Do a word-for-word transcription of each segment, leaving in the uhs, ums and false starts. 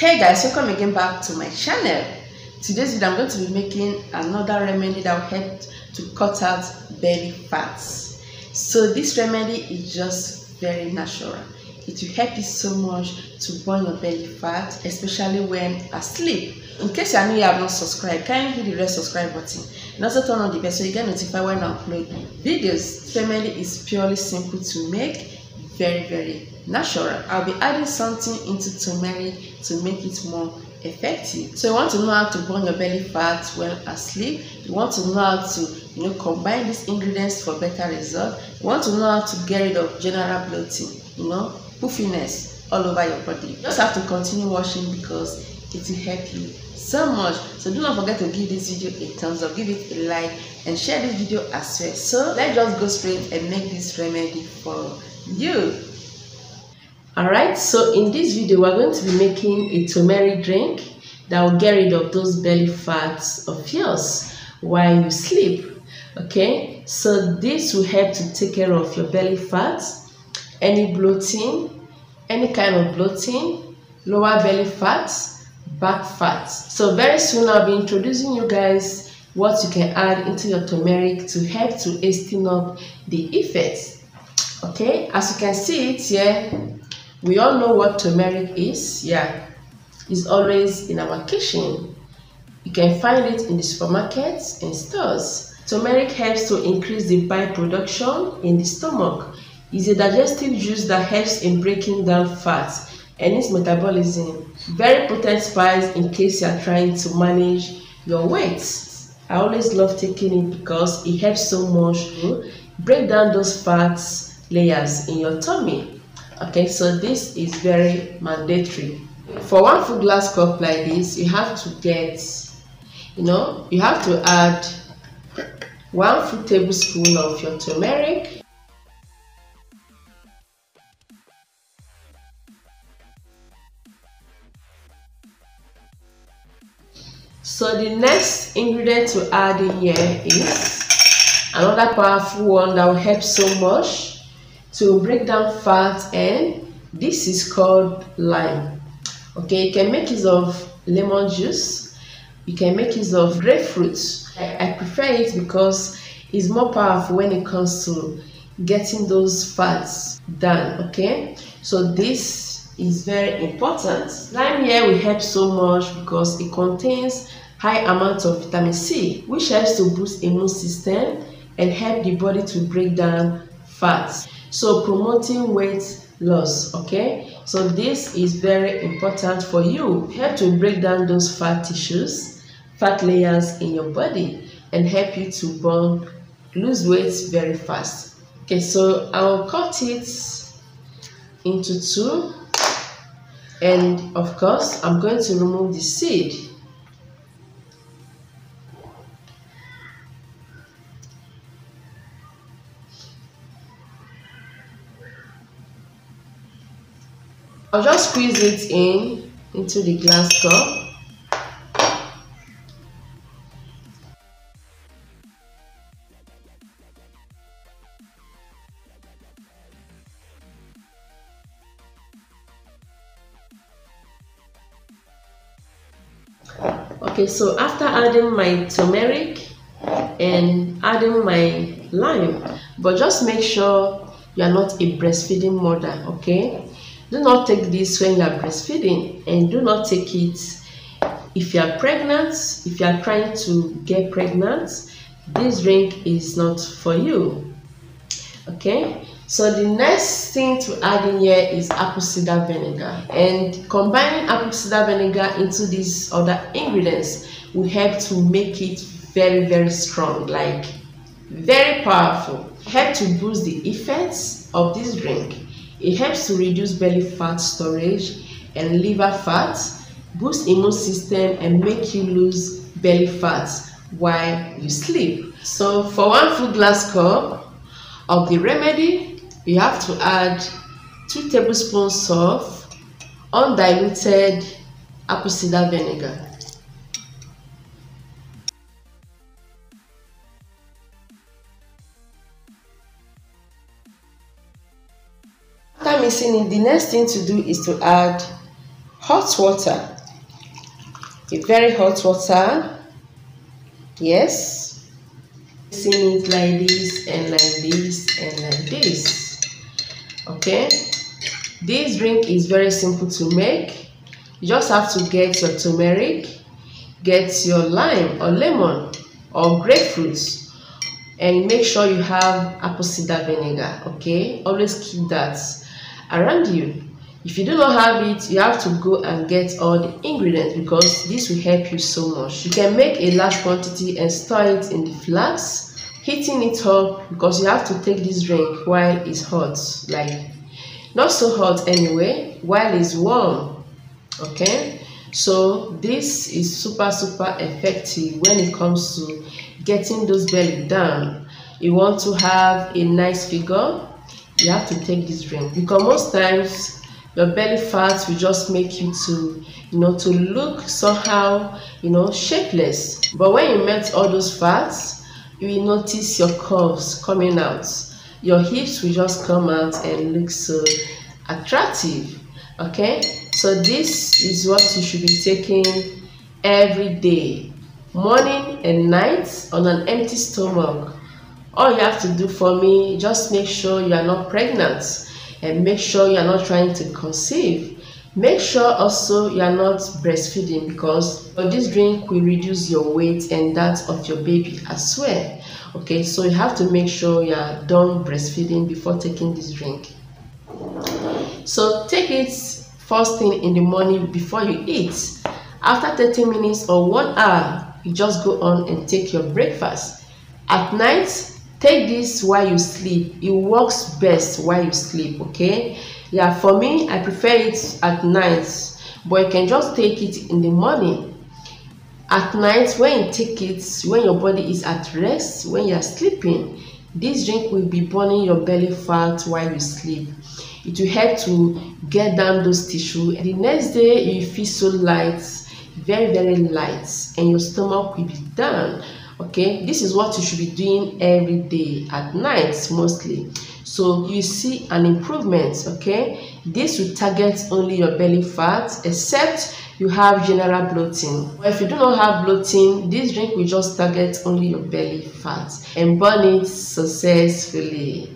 Hey guys, welcome again back to my channel. Today's video I'm going to be making another remedy that will help to cut out belly fats. So this remedy is just very natural. It will help you so much to burn your belly fat, especially when asleep. In case you are new, you have not subscribed, can you hit the red subscribe button and also turn on the bell so you get notified when I upload videos. This remedy is purely simple to make, very very natural. I'll be adding something into turmeric to make it more effective. So you want to know how to burn your belly fat when asleep. You want to know how to you know combine these ingredients for better results. You want to know how to get rid of general bloating, you know, puffiness all over your body. You just have to continue watching because it will help you so much. So do not forget to give this video a thumbs up, give it a like and share this video as well. So let's just go straight and make this remedy for you. Alright, so in this video we're going to be making a turmeric drink that will get rid of those belly fats of yours while you sleep. Okay, so this will help to take care of your belly fats, any bloating, any kind of bloating, lower belly fats, back fats. So very soon I'll be introducing you guys what you can add into your turmeric to help to hasten up the effects. Okay, as you can see it here, yeah, we all know what turmeric is. Yeah, it's always in our kitchen. You can find it in the supermarkets and stores. Turmeric helps to increase the bile production in the stomach. It's a digestive juice that helps in breaking down fats and its metabolism. Very potent spice in case you are trying to manage your weight. I always love taking it because it helps so much to break down those fats layers in your tummy. Okay, so this is very mandatory. For one full glass cup like this, you have to get you know you have to add one full tablespoon of your turmeric, so the next ingredient to add in here is another powerful one that will help so much to break down fat, and this is called lime. Okay, you can make use of lemon juice, you can make use of grapefruit. I prefer it because it's more powerful when it comes to getting those fats down. Okay, so this is very important. Lime here will help so much because it contains high amounts of vitamin C, which helps to boost immune system and help the body to break down fats. So promoting weight loss. Okay, so this is very important for you. Help to break down those fat tissues, fat layers in your body, and help you to burn, lose weight very fast. Okay, so I'll cut it into two, and of course I'm going to remove the seed. I'll just squeeze it in into the glass cup. Okay, so after adding my turmeric and adding my lime, but just make sure you are not a breastfeeding mother, okay? Do not take this when you are breastfeeding, and do not take it if you are pregnant. If you are trying to get pregnant, this drink is not for you. Okay, so the next thing to add in here is apple cider vinegar, and combining apple cider vinegar into these other ingredients will help to make it very very strong, like very powerful. Help to boost the effects of this drink. It helps to reduce belly fat storage and liver fat, boost immune system, and make you lose belly fat while you sleep. So for one full glass cup of the remedy, you have to add two tablespoons of undiluted apple cider vinegar. Mixing it, the next thing to do is to add hot water, a very hot water. Yes, mixing it like this and like this and like this. Okay, this drink is very simple to make. You just have to get your turmeric, get your lime or lemon or grapefruit, and make sure you have apple cider vinegar. Okay, always keep that around you. If you do not have it, you have to go and get all the ingredients, because this will help you so much. You can make a large quantity and store it in the flask, heating it up, because you have to take this drink while it's hot, like not so hot anyway, while it's warm. Okay, so this is super super effective when it comes to getting those belly down. You want to have a nice figure, you have to take this drink, because most times your belly fat will just make you to, you know, to look somehow, you know, shapeless. But when you melt all those fats, you will notice your curves coming out. Your hips will just come out and look so attractive. Okay, so this is what you should be taking every day, morning and night, on an empty stomach. All you have to do for me, just make sure you are not pregnant, and make sure you are not trying to conceive. Make sure also you are not breastfeeding, because this drink will reduce your weight and that of your baby as well. Okay, so you have to make sure you are done breastfeeding before taking this drink. So take it first thing in the morning before you eat. After thirty minutes or one hour, you just go on and take your breakfast. At night, take this while you sleep. It works best while you sleep, okay? Yeah, for me, I prefer it at night, but you can just take it in the morning. At night, when you take it, when your body is at rest, when you are sleeping, this drink will be burning your belly fat while you sleep. It will help to get down those tissues. The next day, you feel so light, very, very light, and your stomach will be down. Okay, this is what you should be doing every day, at night mostly, so you see an improvement. Okay, this will target only your belly fat, except you have general bloating. But if you do not have bloating, this drink will just target only your belly fat and burn it successfully.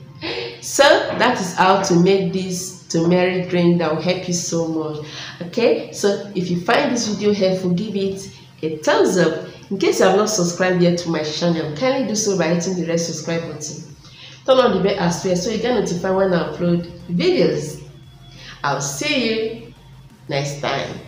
So that is how to make this turmeric drink that will help you so much. Okay, so if you find this video helpful, give it a thumbs up. In case you have not subscribed yet to my channel, kindly do so by hitting the red subscribe button. Turn on the bell as well so you get notified when I upload videos. I'll see you next time.